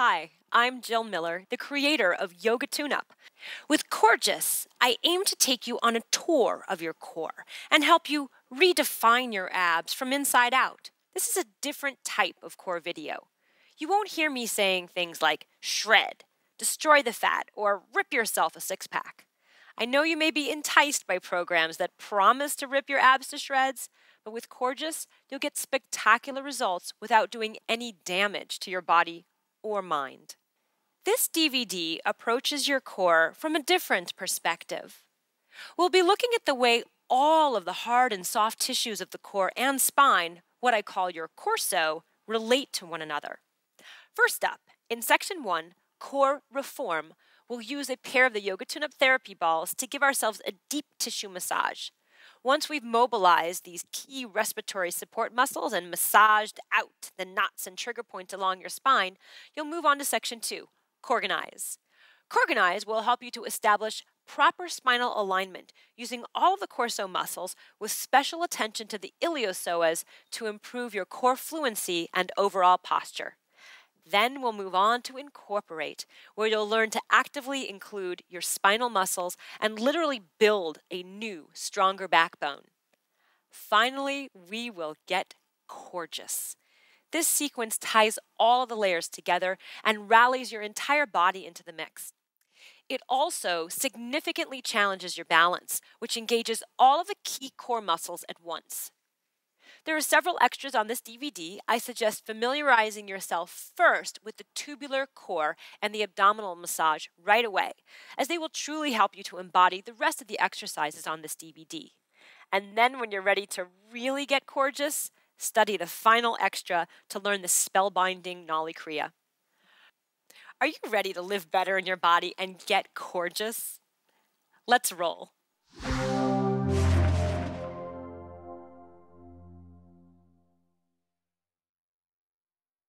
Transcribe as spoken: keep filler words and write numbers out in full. Hi, I'm Jill Miller, the creator of Yoga Tune Up. With Coregeous, I aim to take you on a tour of your core and help you redefine your abs from inside out. This is a different type of core video. You won't hear me saying things like shred, destroy the fat, or rip yourself a six-pack. I know you may be enticed by programs that promise to rip your abs to shreds, but with Coregeous, you'll get spectacular results without doing any damage to your body or mind. This D V D approaches your core from a different perspective. We'll be looking at the way all of the hard and soft tissues of the core and spine, what I call your corso, relate to one another. First up, in section one, core reform, we'll use a pair of the Yoga Tune Up therapy balls to give ourselves a deep tissue massage. Once we've mobilized these key respiratory support muscles and massaged out the knots and trigger points along your spine, you'll move on to section two, Corganize. Corganize will help you to establish proper spinal alignment using all of the corso muscles with special attention to the iliopsoas to improve your core fluency and overall posture. Then we'll move on to incorporate, where you'll learn to actively include your spinal muscles and literally build a new, stronger backbone. Finally, we will get Coregeous. This sequence ties all of the layers together and rallies your entire body into the mix. It also significantly challenges your balance, which engages all of the key core muscles at once. There are several extras on this D V D. I suggest familiarizing yourself first with the tubular core and the abdominal massage right away, as they will truly help you to embody the rest of the exercises on this D V D. And then when you're ready to really get Coregeous, study the final extra to learn the spellbinding Nauli Kriya. Are you ready to live better in your body and get Coregeous? Let's roll.